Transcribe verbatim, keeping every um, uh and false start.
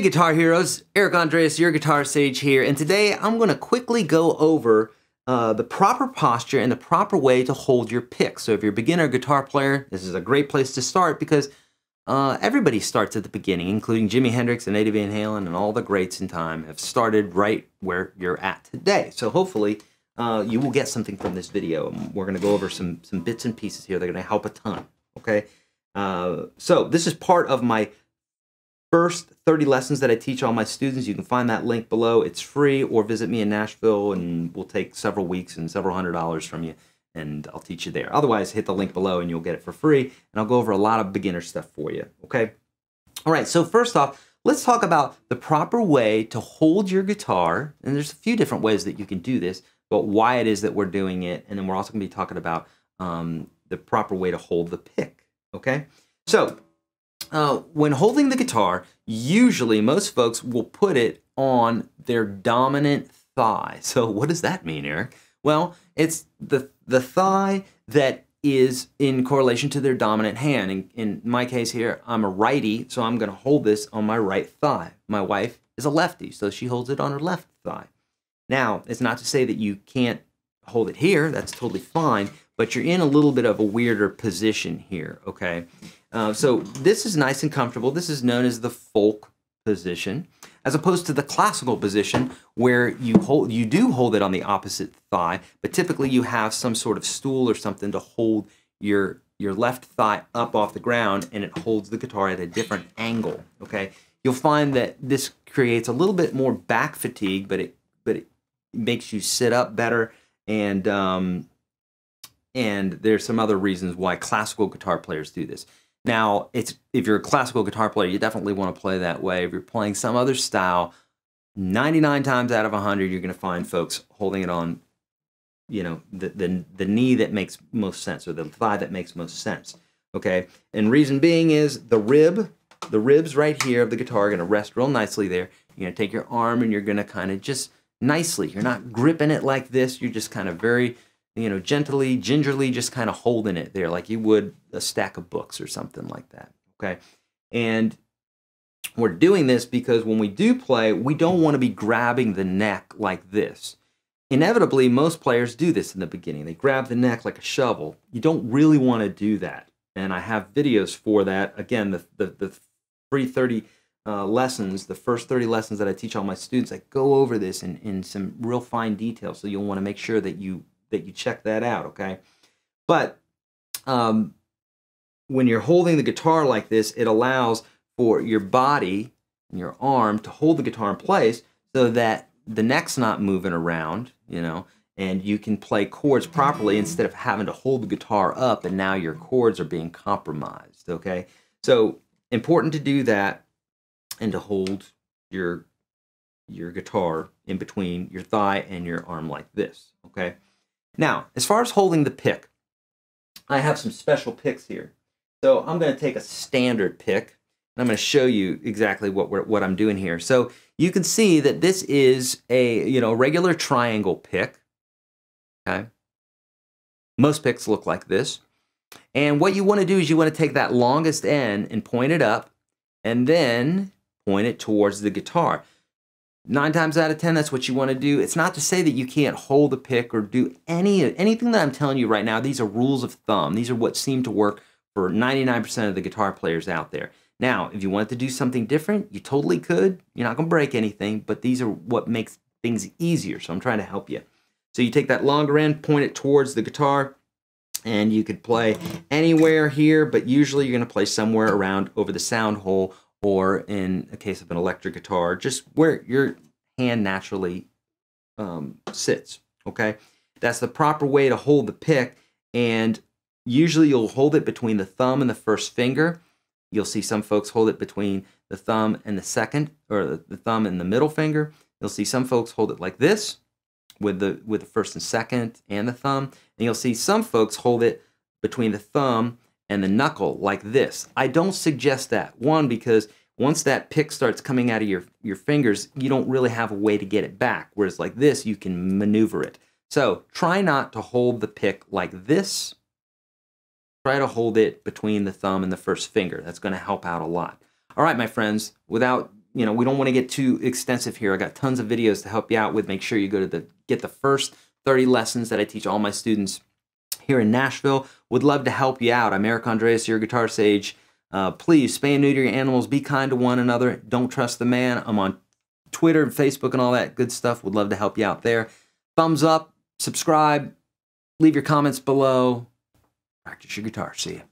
Hey guitar heroes, Erich Andreas, your guitar sage here, and today I'm going to quickly go over uh, the proper posture and the proper way to hold your pick. So if you're a beginner guitar player, this is a great place to start because uh, everybody starts at the beginning, including Jimi Hendrix and Eddie Van Halen and all the greats in time have started right where you're at today. So hopefully uh, you will get something from this video. We're going to go over some, some bits and pieces here. They're going to help a ton, okay? Uh, so this is part of my first thirty lessons that I teach all my students. You can find that link below. It's free, or visit me in Nashville and we'll take several weeks and several hundred dollars from you and I'll teach you there. Otherwise, hit the link below and you'll get it for free, and I'll go over a lot of beginner stuff for you, okay? All right, so first off, let's talk about the proper way to hold your guitar, and there's a few different ways that you can do this, but why it is that we're doing it, and then we're also gonna be talking about um, the proper way to hold the pick, okay? So, Uh, when holding the guitar, usually most folks will put it on their dominant thigh. So what does that mean, Eric? Well, it's the, the thigh that is in correlation to their dominant hand. In, in my case here, I'm a righty, so I'm going to hold this on my right thigh. My wife is a lefty, so she holds it on her left thigh. Now, it's not to say that you can't hold it here. That's totally fine, but you're in a little bit of a weirder position here, okay? Uh, so this is nice and comfortable. This is known as the folk position, as opposed to the classical position where you hold, you do hold it on the opposite thigh, but typically you have some sort of stool or something to hold your, your left thigh up off the ground, and it holds the guitar at a different angle, okay? You'll find that this creates a little bit more back fatigue, but it, but it makes you sit up better, and, um, and there's some other reasons why classical guitar players do this. Now, it's, if you're a classical guitar player, you definitely want to play that way. If you're playing some other style, ninety-nine times out of a hundred, you're going to find folks holding it on, you know, the, the, the knee that makes most sense, or the thigh that makes most sense, okay? And reason being is the rib, the ribs right here of the guitar are going to rest real nicely there. You're going to take your arm and you're going to kind of just nicely, you're not gripping it like this, you're just kind of very, you know, gently, gingerly, just kind of holding it there like you would a stack of books or something like that, okay? And we're doing this because when we do play, we don't want to be grabbing the neck like this. Inevitably, most players do this in the beginning. They grab the neck like a shovel. You don't really want to do that, and I have videos for that. Again, the, the, the free thirty uh, lessons, the first thirty lessons that I teach all my students, I go over this in, in some real fine detail, so you'll want to make sure that you that you check that out, okay? But um, when you're holding the guitar like this, it allows for your body and your arm to hold the guitar in place so that the neck's not moving around, you know, and you can play chords properly instead of having to hold the guitar up and now your chords are being compromised, okay? So important to do that and to hold your, your guitar in between your thigh and your arm like this, okay? Now, as far as holding the pick, I have some special picks here. So I'm going to take a standard pick, and I'm going to show you exactly what we're, what I'm doing here. So you can see that this is a, you know, regular triangle pick. Okay, most picks look like this. And what you want to do is you want to take that longest end and point it up, and then point it towards the guitar. Nine times out of ten, that's what you want to do. It's not to say that you can't hold the pick or do any anything that I'm telling you right now. These are rules of thumb. These are what seem to work for ninety-nine percent of the guitar players out there. Now, if you wanted to do something different, you totally could. You're not going to break anything, but these are what makes things easier, so I'm trying to help you. So you take that longer end, point it towards the guitar, and you could play anywhere here, but usually you're going to play somewhere around over the sound hole, or in the case of an electric guitar, just where your hand naturally um, sits, okay? That's the proper way to hold the pick, and usually you'll hold it between the thumb and the first finger. You'll see some folks hold it between the thumb and the second, or the, the thumb and the middle finger. You'll see some folks hold it like this, with the, with the first and second and the thumb, and you'll see some folks hold it between the thumb and the knuckle like this. I don't suggest that. One, because once that pick starts coming out of your, your fingers, you don't really have a way to get it back, whereas like this, you can maneuver it. So try not to hold the pick like this. Try to hold it between the thumb and the first finger. That's gonna help out a lot. All right, my friends, without you know, we don't want to get too extensive here. I got tons of videos to help you out with. Make sure you go to the, get the first thirty lessons that I teach all my students here in Nashville. Would love to help you out. I'm Erich Andreas, your guitar sage. Uh, please spay and neuter your animals. Be kind to one another. Don't trust the man. I'm on Twitter and Facebook and all that good stuff. Would love to help you out there. Thumbs up, subscribe, leave your comments below. Practice your guitar. See ya.